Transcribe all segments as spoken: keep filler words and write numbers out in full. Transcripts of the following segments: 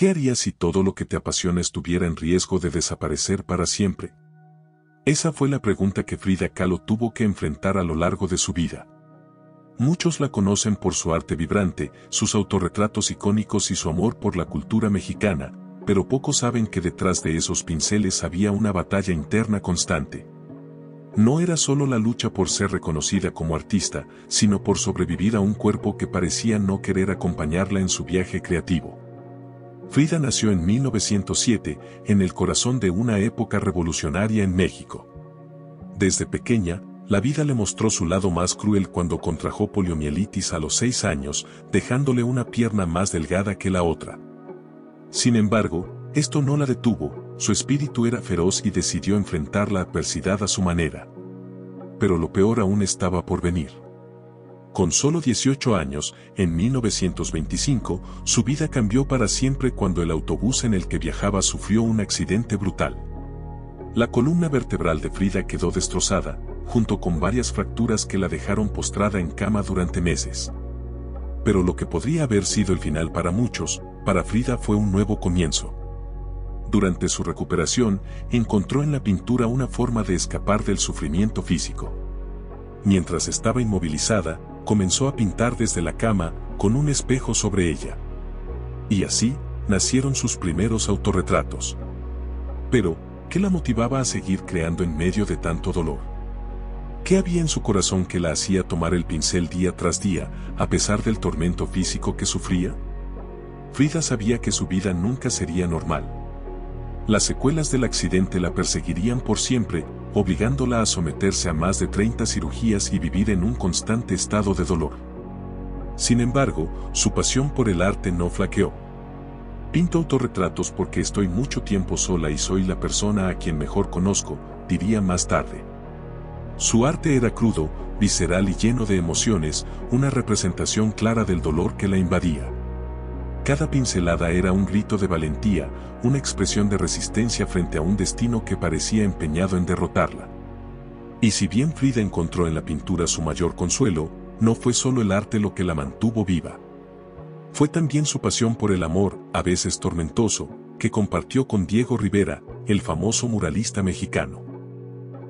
¿Qué harías si todo lo que te apasiona estuviera en riesgo de desaparecer para siempre? Esa fue la pregunta que Frida Kahlo tuvo que enfrentar a lo largo de su vida. Muchos la conocen por su arte vibrante, sus autorretratos icónicos y su amor por la cultura mexicana, pero pocos saben que detrás de esos pinceles había una batalla interna constante. No era solo la lucha por ser reconocida como artista, sino por sobrevivir a un cuerpo que parecía no querer acompañarla en su viaje creativo. Frida nació en mil novecientos siete, en el corazón de una época revolucionaria en México. Desde pequeña, la vida le mostró su lado más cruel cuando contrajo poliomielitis a los seis años, dejándole una pierna más delgada que la otra. Sin embargo, esto no la detuvo, su espíritu era feroz y decidió enfrentar la adversidad a su manera. Pero lo peor aún estaba por venir. Con solo dieciocho años, en mil novecientos veinticinco, su vida cambió para siempre cuando el autobús en el que viajaba sufrió un accidente brutal. La columna vertebral de Frida quedó destrozada, junto con varias fracturas que la dejaron postrada en cama durante meses. Pero lo que podría haber sido el final para muchos, para Frida fue un nuevo comienzo. Durante su recuperación, encontró en la pintura una forma de escapar del sufrimiento físico. Mientras estaba inmovilizada, comenzó a pintar desde la cama, con un espejo sobre ella. Y así, nacieron sus primeros autorretratos. Pero, ¿qué la motivaba a seguir creando en medio de tanto dolor? ¿Qué había en su corazón que la hacía tomar el pincel día tras día, a pesar del tormento físico que sufría? Frida sabía que su vida nunca sería normal. Las secuelas del accidente la perseguirían por siempre, obligándola a someterse a más de treinta cirugías y vivir en un constante estado de dolor. Sin embargo, su pasión por el arte no flaqueó. Pinto autorretratos porque estoy mucho tiempo sola y soy la persona a quien mejor conozco, diría más tarde. Su arte era crudo, visceral y lleno de emociones, una representación clara del dolor que la invadía. Cada pincelada era un grito de valentía, una expresión de resistencia frente a un destino que parecía empeñado en derrotarla. Y si bien Frida encontró en la pintura su mayor consuelo, no fue solo el arte lo que la mantuvo viva. Fue también su pasión por el amor, a veces tormentoso, que compartió con Diego Rivera, el famoso muralista mexicano.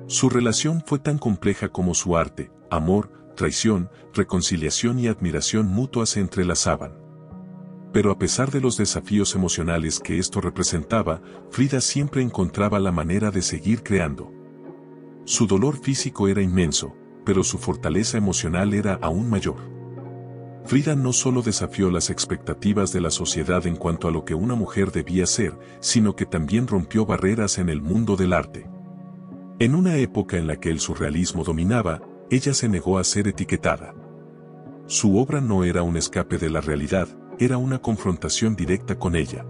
Su relación fue tan compleja como su arte, amor, traición, reconciliación y admiración mutua se entrelazaban. Pero a pesar de los desafíos emocionales que esto representaba, Frida siempre encontraba la manera de seguir creando. Su dolor físico era inmenso, pero su fortaleza emocional era aún mayor. Frida no solo desafió las expectativas de la sociedad en cuanto a lo que una mujer debía ser, sino que también rompió barreras en el mundo del arte. En una época en la que el surrealismo dominaba, ella se negó a ser etiquetada. Su obra no era un escape de la realidad, era una confrontación directa con ella.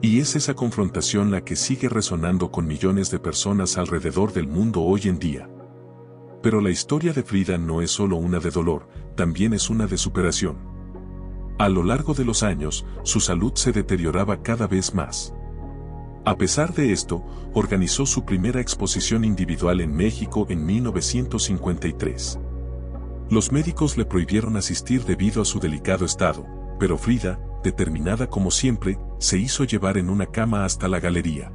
Y es esa confrontación la que sigue resonando con millones de personas alrededor del mundo hoy en día. Pero la historia de Frida no es solo una de dolor, también es una de superación. A lo largo de los años, su salud se deterioraba cada vez más. A pesar de esto, organizó su primera exposición individual en México en mil novecientos cincuenta y tres. Los médicos le prohibieron asistir debido a su delicado estado, pero Frida, determinada como siempre, se hizo llevar en una cama hasta la galería.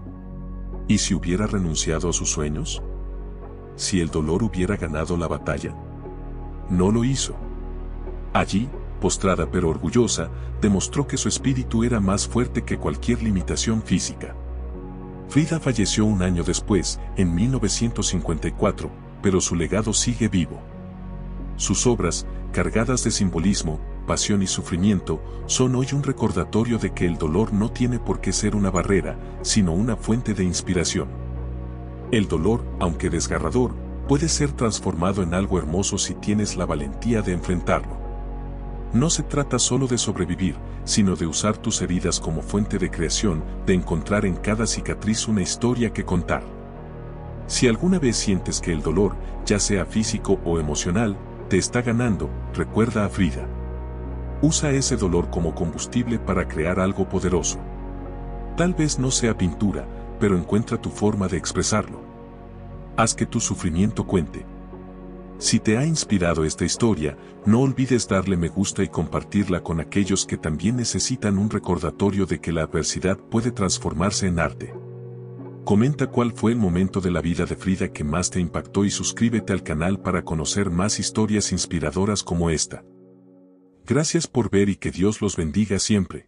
¿Y si hubiera renunciado a sus sueños? ¿Si el dolor hubiera ganado la batalla? No lo hizo. Allí, postrada pero orgullosa, demostró que su espíritu era más fuerte que cualquier limitación física. Frida falleció un año después, en mil novecientos cincuenta y cuatro, pero su legado sigue vivo. Sus obras, cargadas de simbolismo, pasión y sufrimiento, son hoy un recordatorio de que el dolor no tiene por qué ser una barrera, sino una fuente de inspiración. El dolor, aunque desgarrador, puede ser transformado en algo hermoso si tienes la valentía de enfrentarlo. No se trata solo de sobrevivir, sino de usar tus heridas como fuente de creación, de encontrar en cada cicatriz una historia que contar. Si alguna vez sientes que el dolor, ya sea físico o emocional, te está ganando, recuerda a Frida. Usa ese dolor como combustible para crear algo poderoso. Tal vez no sea pintura, pero encuentra tu forma de expresarlo. Haz que tu sufrimiento cuente. Si te ha inspirado esta historia, no olvides darle me gusta y compartirla con aquellos que también necesitan un recordatorio de que la adversidad puede transformarse en arte. Comenta cuál fue el momento de la vida de Frida que más te impactó y suscríbete al canal para conocer más historias inspiradoras como esta. Gracias por ver y que Dios los bendiga siempre.